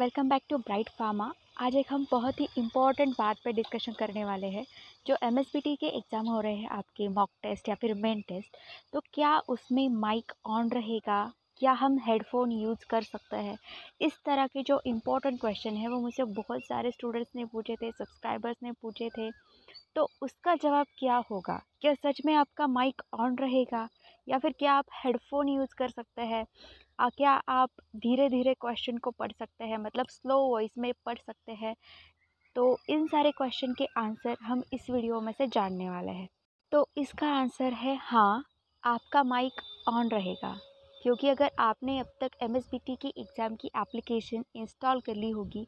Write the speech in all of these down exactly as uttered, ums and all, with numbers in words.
Welcome back to Bright Pharma. आज एक हम बहुत ही इम्पॉर्टेंट बात पर डिस्कशन करने वाले हैं। जो एमएसबीटी के एग्ज़ाम हो रहे हैं, आपके मॉक टेस्ट या फिर मेन टेस्ट, तो क्या उसमें माइक ऑन रहेगा, क्या हम हेडफोन यूज़ कर सकते हैं, इस तरह के जो इम्पोर्टेंट क्वेश्चन है वो मुझे बहुत सारे स्टूडेंट्स ने पूछे थे, सब्सक्राइबर्स ने पूछे थे। तो उसका जवाब क्या होगा? क्या सच में आपका माइक ऑन रहेगा या फिर क्या आप हेडफोन यूज़ कर सकते हैं? क्या आप धीरे धीरे क्वेश्चन को पढ़ सकते हैं, मतलब स्लो वॉइस में पढ़ सकते हैं? तो इन सारे क्वेश्चन के आंसर हम इस वीडियो में से जानने वाले हैं। तो इसका आंसर है हाँ, आपका माइक ऑन रहेगा, क्योंकि अगर आपने अब तक एमएसबीटी की एग्ज़ाम की एप्लीकेशन इंस्टॉल कर ली होगी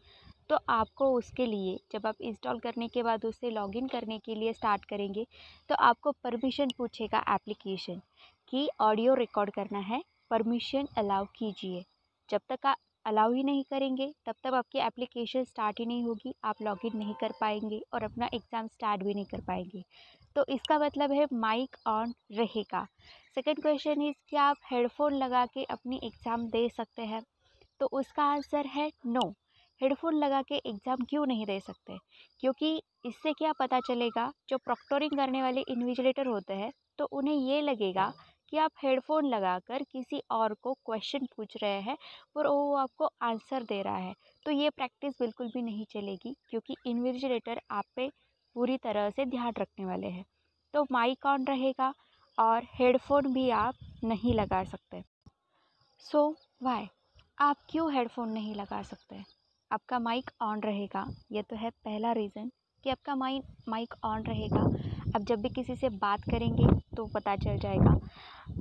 तो आपको उसके लिए, जब आप इंस्टॉल करने के बाद उसे लॉगिन करने के लिए स्टार्ट करेंगे तो आपको परमिशन पूछेगा एप्लीकेशन कि ऑडियो रिकॉर्ड करना है, परमिशन अलाउ कीजिए। जब तक आप अलाउ ही नहीं करेंगे तब तक आपकी एप्लीकेशन स्टार्ट ही नहीं होगी, आप लॉगिन नहीं कर पाएंगे और अपना एग्ज़ाम स्टार्ट भी नहीं कर पाएंगे। तो इसका मतलब है माइक ऑन रहेगा। सेकंड क्वेश्चन इज़, क्या आप हेडफोन लगा के अपनी एग्ज़ाम दे सकते हैं? तो उसका आंसर है नो। हेडफोन लगा के एग्ज़ाम क्यों नहीं दे सकते? क्योंकि इससे क्या पता चलेगा, जो प्रॉक्टोरिंग करने वाले इन्विजिलेटर होते हैं तो उन्हें ये लगेगा कि आप हेडफोन लगाकर किसी और को क्वेश्चन पूछ रहे हैं और वो आपको आंसर दे रहा है। तो ये प्रैक्टिस बिल्कुल भी नहीं चलेगी, क्योंकि इन्विजिलेटर आप पे पूरी तरह से ध्यान रखने वाले हैं। तो माइक ऑन रहेगा और हेडफोन भी आप नहीं लगा सकते। सो वाई आप क्यों हेडफोन नहीं लगा सकते? आपका माइक ऑन रहेगा। ये तो है पहला रीज़न कि आपका माइक माइक ऑन रहेगा। अब जब भी किसी से बात करेंगे तो पता चल जाएगा।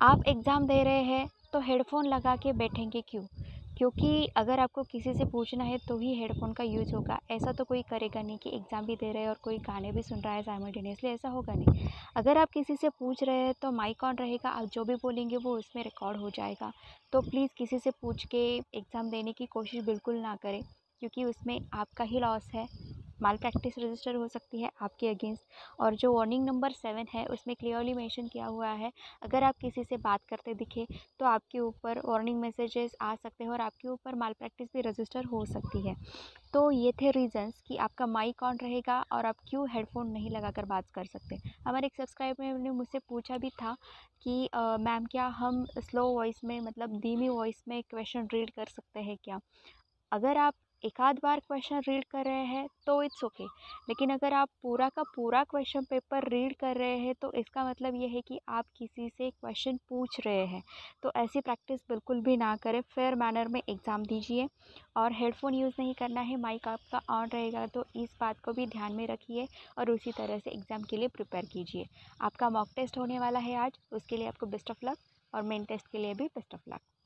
आप एग्ज़ाम दे रहे हैं तो हेडफोन लगा के बैठेंगे क्यों? क्योंकि अगर आपको किसी से पूछना है तो ही हेडफोन का यूज़ होगा। ऐसा तो कोई करेगा नहीं कि एग्ज़ाम भी दे रहे हैं और कोई गाने भी सुन रहा है साइमल्टेनियसली, ऐसा होगा नहीं। अगर आप किसी से पूछ रहे हैं तो माइक ऑन रहेगा, आप जो भी बोलेंगे वो उसमें रिकॉर्ड हो जाएगा। तो प्लीज़ किसी से पूछ के एग्ज़ाम देने की कोशिश बिल्कुल ना करें, क्योंकि उसमें आपका ही लॉस है। माल प्रैक्टिस रजिस्टर हो सकती है आपके अगेंस्ट। और जो वार्निंग नंबर सेवन है उसमें क्लियरली मेंशन किया हुआ है, अगर आप किसी से बात करते दिखे तो आपके ऊपर वार्निंग मैसेजेस आ सकते हैं और आपके ऊपर माल प्रैक्टिस भी रजिस्टर हो सकती है। तो ये थे रीजंस कि आपका माइक ऑन रहेगा और आप क्यों हेडफोन नहीं लगाकर बात कर सकते। हमारे एक सब्सक्राइबर ने मुझसे पूछा भी था कि मैम क्या हम स्लो वॉइस में, मतलब धीमी वॉइस में क्वेश्चन रीड कर सकते हैं क्या? अगर आप एक आध बार क्वेश्चन रीड कर रहे हैं तो इट्स ओके, लेकिन अगर आप पूरा का पूरा क्वेश्चन पेपर रीड कर रहे हैं तो इसका मतलब ये है कि आप किसी से क्वेश्चन पूछ रहे हैं। तो ऐसी प्रैक्टिस बिल्कुल भी ना करें, फेयर मैनर में एग्ज़ाम दीजिए और हेडफोन यूज़ नहीं करना है, माइक आपका ऑन रहेगा। तो इस बात को भी ध्यान में रखिए और उसी तरह से एग्ज़ाम के लिए प्रिपेयर कीजिए। आपका मॉक टेस्ट होने वाला है आज, उसके लिए आपको बेस्ट ऑफ लक, और मेन टेस्ट के लिए भी बेस्ट ऑफ लक।